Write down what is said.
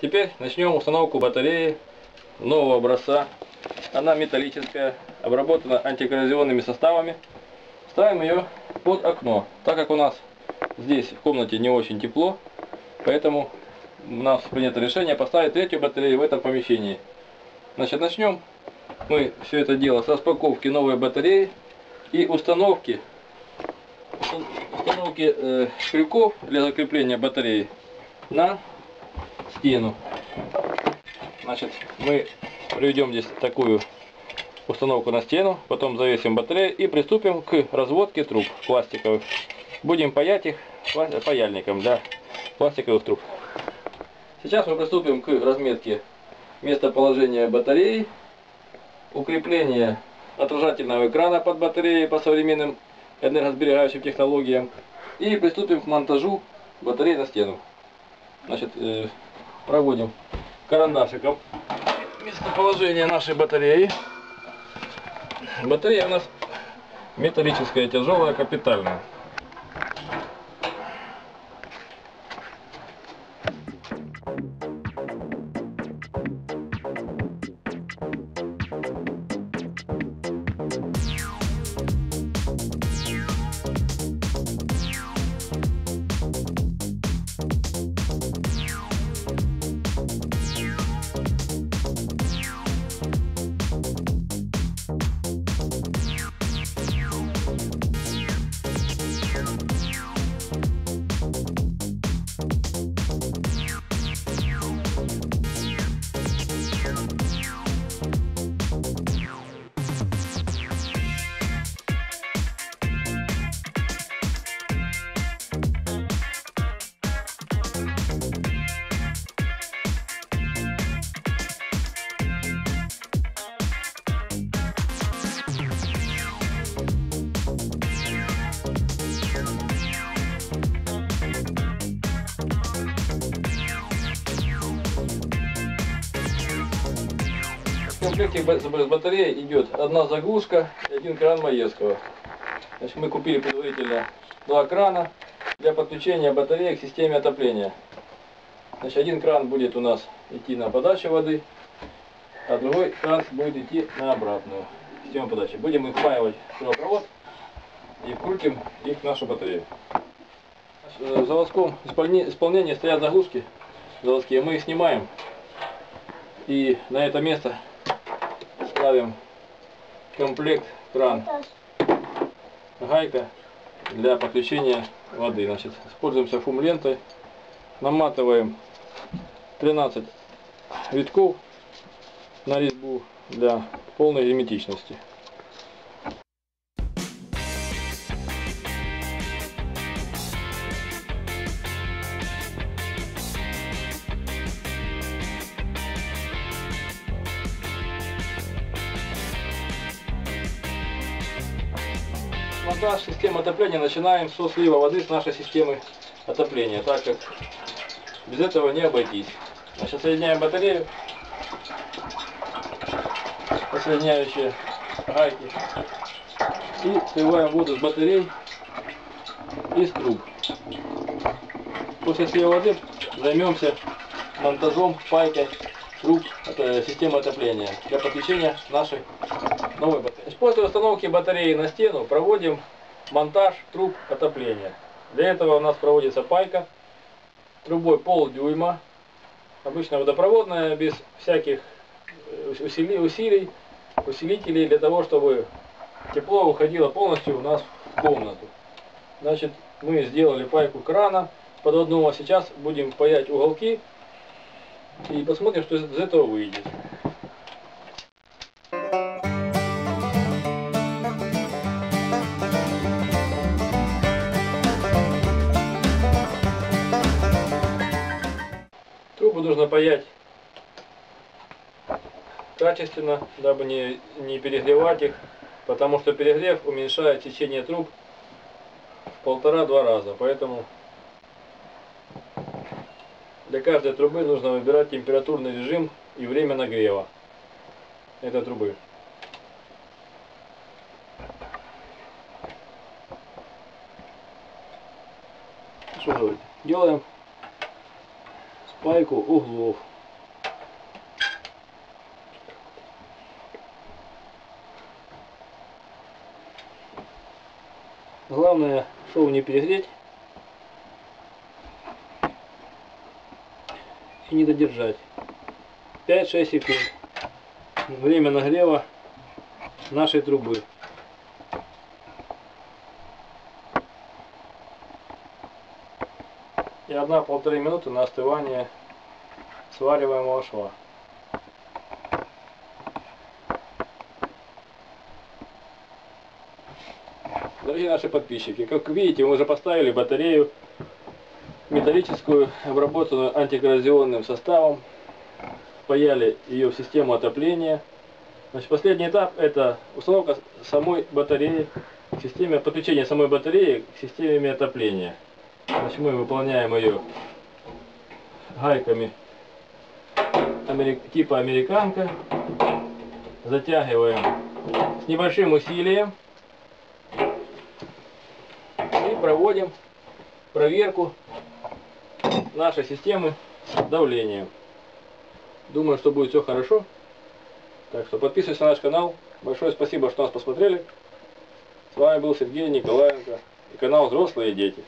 Теперь начнем установку батареи нового образца. Она металлическая, обработана антикоррозионными составами. Ставим ее под окно, так как у нас здесь в комнате не очень тепло, поэтому у нас принято решение поставить третью батарею в этом помещении. Значит, начнем мы все это дело с распаковки новой батареи и установки крюков для закрепления батареи на стену. Значит, мы приведем здесь такую установку на стену, потом завесим батарею и приступим к разводке труб пластиковых. Будем паять их паяльником для пластиковых труб. Сейчас мы приступим к разметке местоположения батареи, укрепление отражательного экрана под батареей по современным энергосберегающим технологиям и приступим к монтажу батареи на стену. Значит, проводим карандашиком местоположение нашей батареи. Батарея у нас металлическая, тяжелая, капитальная. В комплекте с батареей идет одна заглушка и один кран Маевского. Значит, мы купили предварительно два крана для подключения батареи к системе отопления. Значит, один кран будет у нас идти на подачу воды, а другой кран будет идти на обратную систему подачи. Будем их впаивать в трубопровод и вкрутим их в нашу батарею. В заводском исполнении стоят заглушки заводские, мы их снимаем и на это место ставим комплект кран, гайка для подключения воды. Значит, используемся фум-лентой, наматываем 13 витков на резьбу для полной герметичности. Монтаж системы отопления начинаем со слива воды с нашей системы отопления, так как без этого не обойтись. Сейчас соединяем батарею, соединяющие гайки, и сливаем воду с батарей из труб. После слива воды займемся монтажом пайкой труб системы отопления для подключения нашей новой батареи. После установки батареи на стену проводим монтаж труб отопления. Для этого у нас проводится пайка трубой полдюйма, обычно водопроводная, без всяких усилий, усилителей, для того, чтобы тепло уходило полностью у нас в комнату. Значит, мы сделали пайку крана подводного, сейчас будем паять уголки и посмотрим, что из этого выйдет. Нужно паять качественно, дабы не перегревать их, потому что перегрев уменьшает течение труб в 1,5-2 раза. Поэтому для каждой трубы нужно выбирать температурный режим и время нагрева этой трубы. Делаем пайку углов. Главное шов не перегреть и не додержать. 5-6 секунд. Время нагрева нашей трубы. И 1-1,5 минуты на остывание свариваемого шва. Дорогие наши подписчики, как видите, мы уже поставили батарею металлическую, обработанную антикоррозионным составом. Впаяли ее в систему отопления. Значит, последний этап — это установка самой батареи к системе, подключение самой батареи к системе отопления. Значит, мы выполняем ее гайками типа американка. Затягиваем с небольшим усилием. И проводим проверку нашей системы давления. Думаю, что будет все хорошо. Так что подписывайтесь на наш канал. Большое спасибо, что нас посмотрели. С вами был Сергей Николаенко и канал «Взрослые дети».